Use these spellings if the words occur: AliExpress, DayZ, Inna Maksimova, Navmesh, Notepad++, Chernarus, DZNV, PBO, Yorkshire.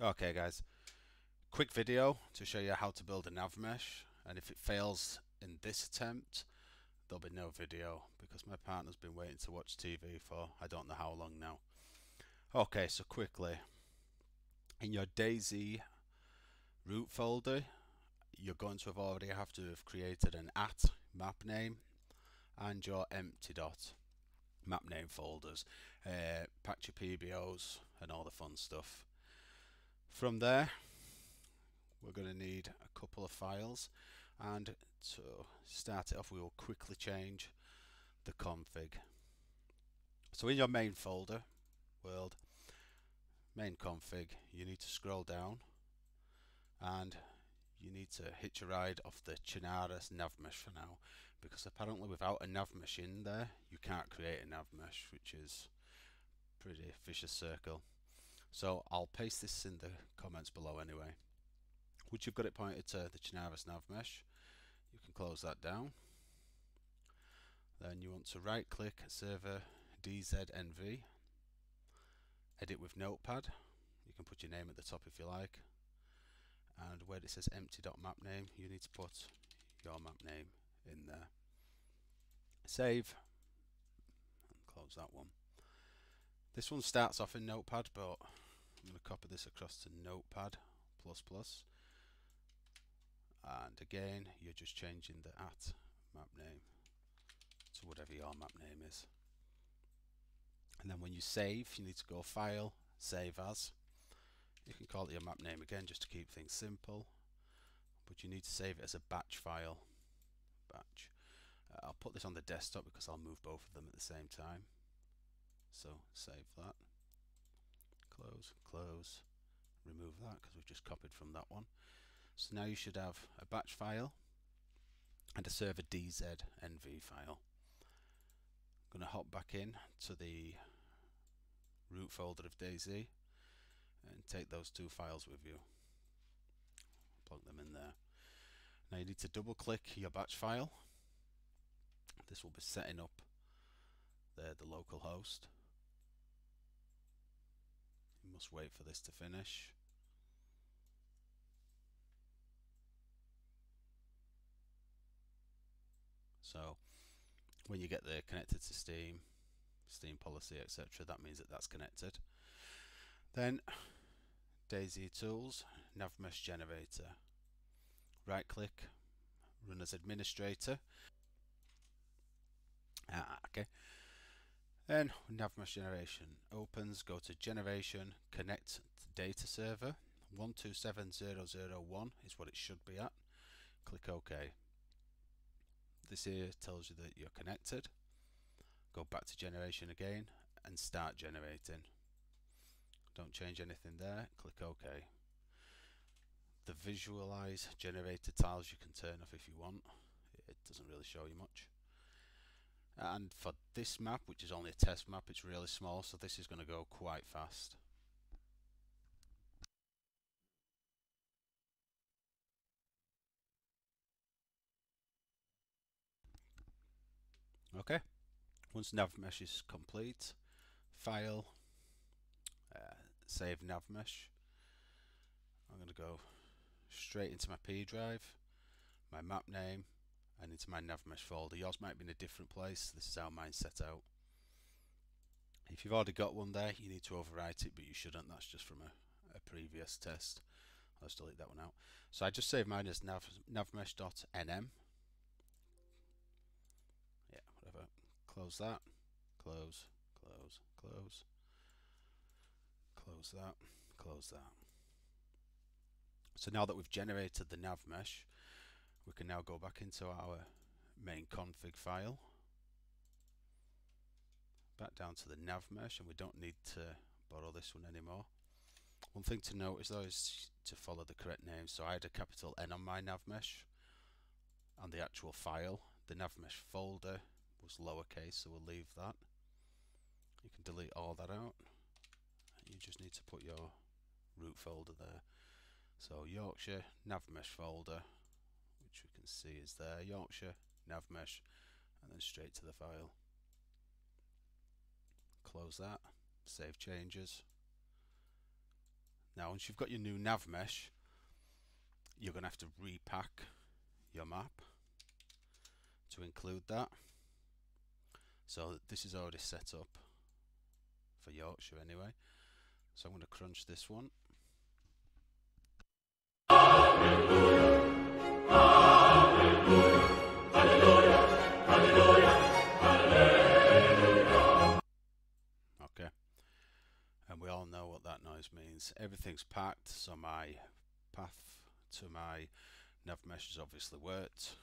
Okay guys, quick video to show you how to build a nav mesh, and if it fails in this attempt there'll be no video because my partner's been waiting to watch TV for I don't know how long now. Okay, so quickly, in your DayZ root folder you're going to have already have created an @map name and your empty dot map name folders, packed your PBOs and all the fun stuff. From there we're going to need a couple of files, and to start it off we will quickly change the config. So in your main folder, world, main config, you need to scroll down and you need to hitch a ride off the Chernarus Navmesh for now, because apparently without a Navmesh in there you can't create a Navmesh, which is pretty vicious circle. So I'll paste this in the comments below anyway. Once you've got it pointed to the Chernarus Navmesh, you can close that down. Then you want to right click server DZNV, edit with Notepad, you can put your name at the top if you like, and where it says empty.map name you need to put your map name in there. Save and close that one. This one starts off in Notepad, but I'm going to copy this across to Notepad++, and again you're just changing the @map name to whatever your map name is. And then when you save you need to go File, Save As. You can call it your map name again just to keep things simple, but you need to save it as a batch file. Batch. I'll put this on the desktop because I'll move both of them at the same time. So save that, close, close, remove that because we've just copied from that one. So now you should have a batch file and a server DZNV file. I'm going to hop back in to the root folder of DayZ and take those two files with you. Plug them in there. Now you need to double click your batch file. This will be setting up the local host. You must wait for this to finish. So when you get the connected to Steam, Steam policy, etc., that means that's connected. Then DayZ Tools, Navmesh Generator. Right click, run as administrator. Okay. Then Navmesh generation opens, go to generation, connect to data server, 127.0.0.1 is what it should be at. Click OK. This here tells you that you're connected. Go back to generation again and start generating. Don't change anything there, click OK. The visualize generator tiles you can turn off if you want, it doesn't really show you much. And for this map, which is only a test map, it's really small, so this is going to go quite fast. Okay, once Navmesh is complete, File, Save Navmesh. I'm going to go straight into my P drive, my map name, and into my Navmesh folder. Yours might be in a different place, this is how mine's set out. If you've already got one there you need to overwrite it, but you shouldn't, that's just from a previous test. I'll just delete that one out. So I just saved mine as navmesh.nm. Yeah, whatever. Close that. Close, close, close. Close that, close that. So now that we've generated the Navmesh, we can now go back into our main config file, back down to the Navmesh, and we don't need to borrow this one anymore. One thing to notice though is to follow the correct name. So I had a capital N on my Navmesh, and the actual file, the Navmesh folder, was lowercase, so we'll leave that. You can delete all that out. You just need to put your root folder there. So Yorkshire Navmesh folder, which we can see is there, Yorkshire Navmesh, and then straight to the file. Close that, save changes. Now once you've got your new nav mesh, you're going to have to repack your map to include that. So this is already set up for Yorkshire anyway, so I'm going to crunch this one. Hallelujah, hallelujah, hallelujah, hallelujah, hallelujah. Okay, and we all know what that noise means. Everything's packed, so my path to my nav mesh is obviously worked.